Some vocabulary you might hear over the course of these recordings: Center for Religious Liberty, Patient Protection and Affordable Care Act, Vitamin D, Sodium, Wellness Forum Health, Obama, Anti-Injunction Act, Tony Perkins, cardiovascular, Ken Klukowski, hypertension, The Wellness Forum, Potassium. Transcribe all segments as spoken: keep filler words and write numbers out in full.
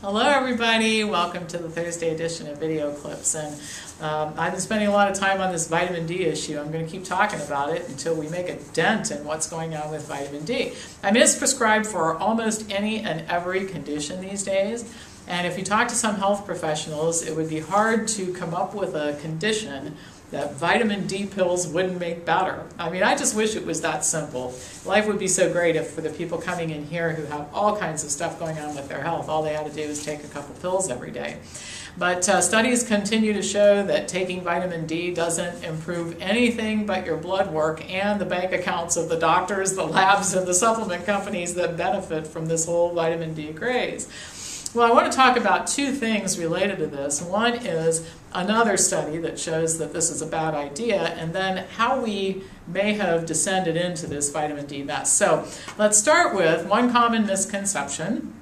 Hello everybody, welcome to the Thursday edition of Video Clips, and um, I've been spending a lot of time on this vitamin D issue. I'm going to keep talking about it until we make a dent in what's going on with vitamin D. I mean, it's prescribed for almost any and every condition these days, and if you talk to some health professionals, it would be hard to come up with a condition that vitamin D pills wouldn't make better. I mean, I just wish it was that simple. Life would be so great if for the people coming in here who have all kinds of stuff going on with their health, all they had to do was take a couple pills every day. But uh, studies continue to show that taking vitamin D doesn't improve anything but your blood work and the bank accounts of the doctors, the labs, and the supplement companies that benefit from this whole vitamin D craze. Well, I want to talk about two things related to this. One is another study that shows that this is a bad idea, and then how we may have descended into this vitamin D mess. So let's start with one common misconception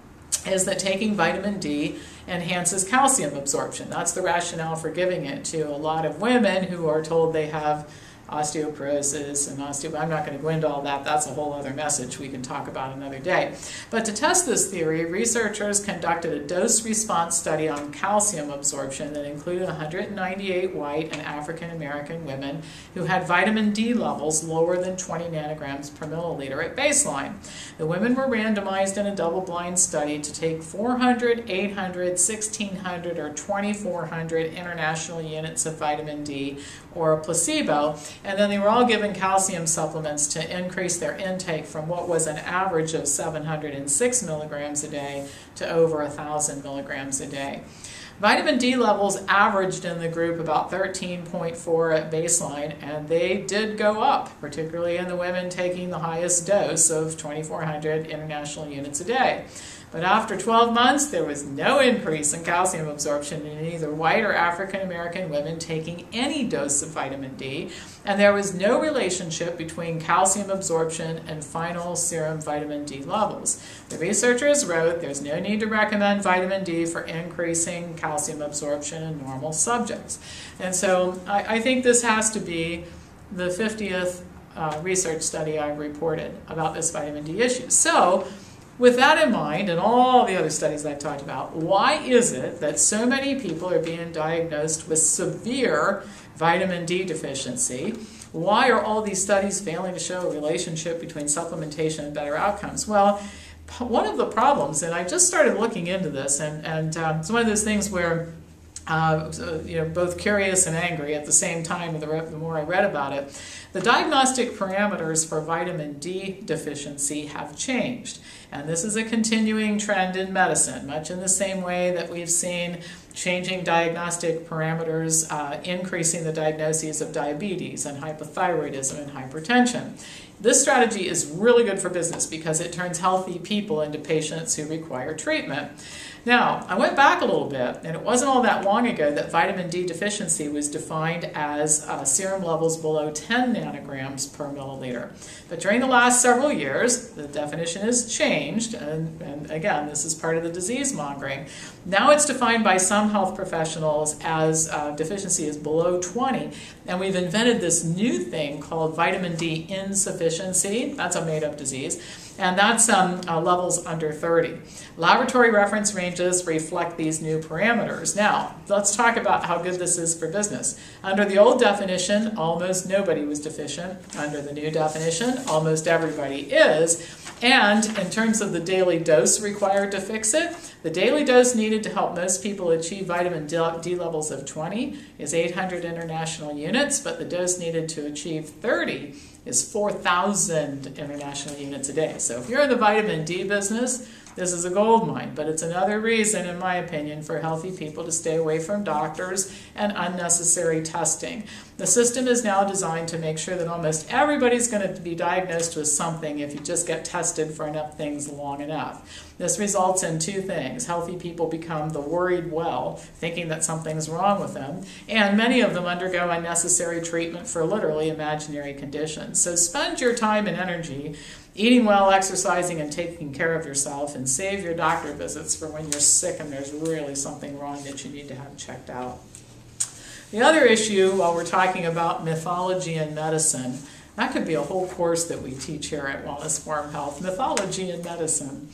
is that taking vitamin D enhances calcium absorption. That's the rationale for giving it to a lot of women who are told they have osteoporosis and osteoporosis. I'm not going to go into all that. That's a whole other message we can talk about another day. But to test this theory, researchers conducted a dose-response study on calcium absorption that included one hundred ninety-eight white and African-American women who had vitamin D levels lower than twenty nanograms per milliliter at baseline. The women were randomized in a double-blind study to take four hundred, eight hundred, sixteen hundred, or twenty-four hundred international units of vitamin D or a placebo, and then they were all given calcium supplements to increase their intake from what was an average of seven hundred six milligrams a day to over one thousand milligrams a day. Vitamin D levels averaged in the group about thirteen point four at baseline, and they did go up, particularly in the women taking the highest dose of twenty-four hundred international units a day. But after twelve months, there was no increase in calcium absorption in either white or African-American women taking any dose of vitamin D, and there was no relationship between calcium absorption and final serum vitamin D levels. The researchers wrote, "There's no need to recommend vitamin D for increasing calcium absorption in normal subjects." And so I, I think this has to be the fiftieth uh, research study I've reported about this vitamin D issue. So, with that in mind, and all the other studies I've talked about, why is it that so many people are being diagnosed with severe vitamin D deficiency? Why are all these studies failing to show a relationship between supplementation and better outcomes? Well, one of the problems, and I just started looking into this, and, and um, it's one of those things where Uh, you know, both curious and angry at the same time the, the more I read about it. The diagnostic parameters for vitamin D deficiency have changed, and this is a continuing trend in medicine, much in the same way that we've seen changing diagnostic parameters, uh, increasing the diagnoses of diabetes and hypothyroidism and hypertension. This strategy is really good for business because it turns healthy people into patients who require treatment. Now, I went back a little bit, and it wasn't all that long ago that vitamin D deficiency was defined as uh, serum levels below ten nanograms per milliliter. But during the last several years, the definition has changed, and, and again, this is part of the disease mongering. Now it's defined by some health professionals as uh, deficiency is below twenty, and we've invented this new thing called vitamin D insufficiency. That's a made-up disease, and that's um, uh, levels under thirty. Laboratory reference ranges reflect these new parameters. Now, let's talk about how good this is for business. Under the old definition, almost nobody was deficient. Under the new definition, almost everybody is. And in terms of the daily dose required to fix it, the daily dose needed to help most people achieve vitamin D levels of twenty is eight hundred international units, but the dose needed to achieve thirty is four thousand international units a day. So if you're in the vitamin D business, this is a gold mine, but it's another reason, in my opinion, for healthy people to stay away from doctors and unnecessary testing. The system is now designed to make sure that almost everybody's going to be diagnosed with something if you just get tested for enough things long enough. This results in two things. Healthy people become the worried well, thinking that something's wrong with them, and many of them undergo unnecessary treatment for literally imaginary conditions. So spend your time and energy eating well, exercising, and taking care of yourself, and save your doctor visits for when you're sick and there's really something wrong that you need to have checked out. The other issue, while we're talking about mythology and medicine, that could be a whole course that we teach here at Wellness Forum Health, mythology and medicine.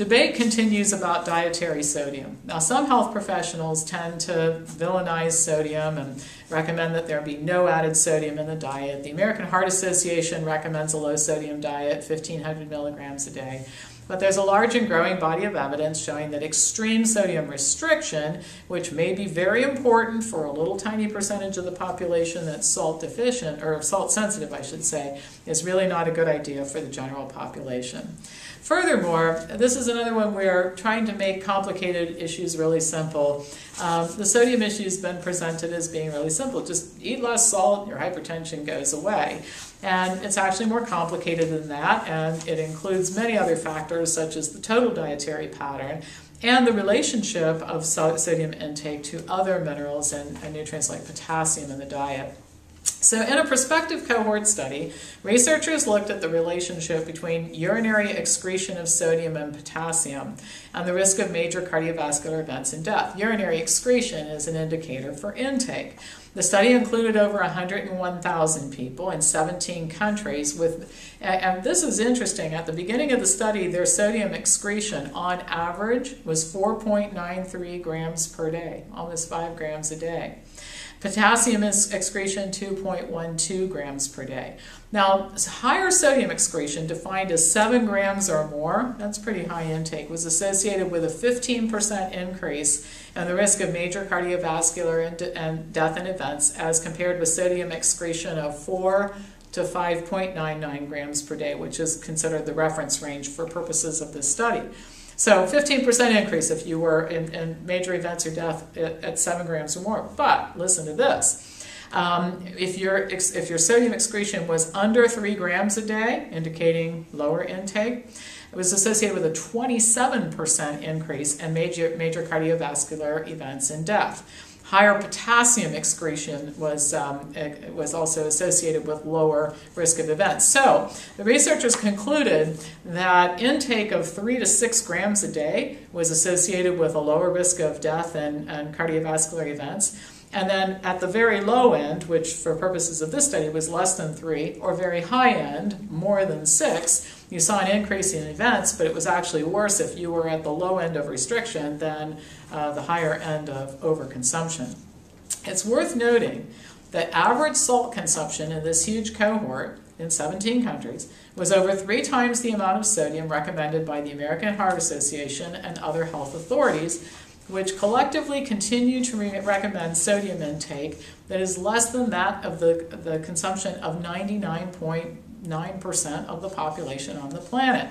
Debate continues about dietary sodium. Now, some health professionals tend to villainize sodium and recommend that there be no added sodium in the diet. The American Heart Association recommends a low-sodium diet, fifteen hundred milligrams a day. But there's a large and growing body of evidence showing that extreme sodium restriction, which may be very important for a little tiny percentage of the population that's salt deficient, or salt sensitive, I should say, is really not a good idea for the general population. Furthermore, this is another one where trying to make complicated issues really simple. Um, the sodium issue has been presented as being really simple. Just eat less salt, your hypertension goes away. And it's actually more complicated than that, and it includes many other factors such as the total dietary pattern and the relationship of sodium intake to other minerals and, and nutrients like potassium in the diet. So in a prospective cohort study, researchers looked at the relationship between urinary excretion of sodium and potassium and the risk of major cardiovascular events and death. Urinary excretion is an indicator for intake. The study included over one hundred one thousand people in seventeen countries with, and this is interesting, at the beginning of the study, their sodium excretion on average was four point nine three grams per day, almost five grams a day. Potassium excretion, two point one two grams per day. Now, higher sodium excretion, defined as seven grams or more, that's pretty high intake, was associated with a fifteen percent increase in the risk of major cardiovascular and, and death and events as compared with sodium excretion of four to five point nine nine grams per day, which is considered the reference range for purposes of this study. So fifteen percent increase if you were in, in major events or death at, at seven grams or more. But listen to this. Um, if, your, if your sodium excretion was under three grams a day, indicating lower intake, it was associated with a twenty-seven percent increase in major, major cardiovascular events and death. Higher potassium excretion was, um, was also associated with lower risk of events. So the researchers concluded that intake of three to six grams a day was associated with a lower risk of death and, and cardiovascular events. And then at the very low end, which for purposes of this study was less than three, or very high end, more than six, you saw an increase in events, but it was actually worse if you were at the low end of restriction than uh, the higher end of overconsumption. It's worth noting that average salt consumption in this huge cohort in seventeen countries was over three times the amount of sodium recommended by the American Heart Association and other health authorities, which collectively continue to re recommend sodium intake that is less than that of the, the consumption of ninety-nine point nine percent of the population on the planet.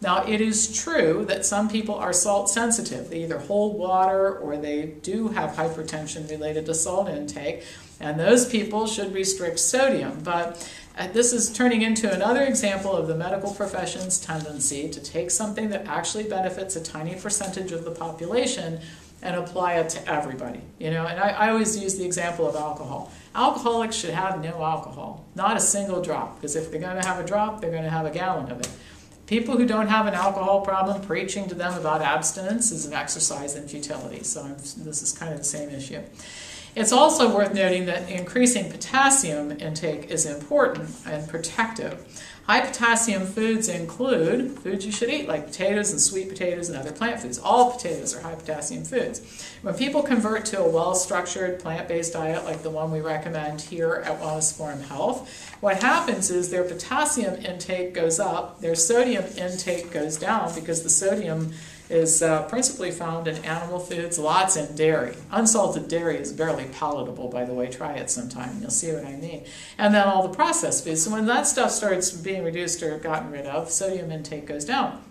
Now, it is true that some people are salt sensitive. They either hold water or they do have hypertension related to salt intake, and those people should restrict sodium. But uh, this is turning into another example of the medical profession's tendency to take something that actually benefits a tiny percentage of the population and apply it to everybody, you know. And I, I always use the example of alcohol. Alcoholics should have no alcohol, not a single drop, because if they're going to have a drop, they're going to have a gallon of it. People who don't have an alcohol problem, preaching to them about abstinence is an exercise in futility. So I'm, this is kind of the same issue. It's also worth noting that increasing potassium intake is important and protective. High potassium foods include foods you should eat, like potatoes and sweet potatoes and other plant foods. All potatoes are high potassium foods. When people convert to a well-structured plant-based diet like the one we recommend here at Wellness Forum Health, what happens is their potassium intake goes up, their sodium intake goes down, because the sodium is uh, principally found in animal foods, lots in dairy. Unsalted dairy is barely palatable, by the way. Try it sometime. You'll see what I mean. And then all the processed foods. So when that stuff starts being reduced or gotten rid of, sodium intake goes down.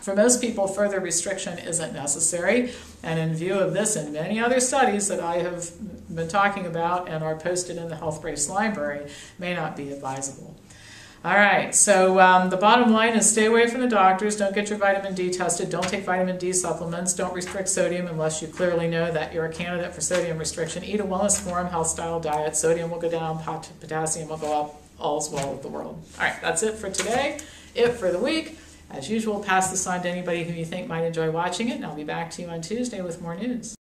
For most people, further restriction isn't necessary. And in view of this and many other studies that I have been talking about and are posted in the Health Brace Library, may not be advisable. All right, so um, the bottom line is stay away from the doctors, don't get your vitamin D tested, don't take vitamin D supplements, don't restrict sodium unless you clearly know that you're a candidate for sodium restriction. Eat a Wellness Forum health-style diet. Sodium will go down, pot potassium will go up, all's well with the world. All right, that's it for today, it for the week. As usual, pass this on to anybody who you think might enjoy watching it, and I'll be back to you on Tuesday with more news.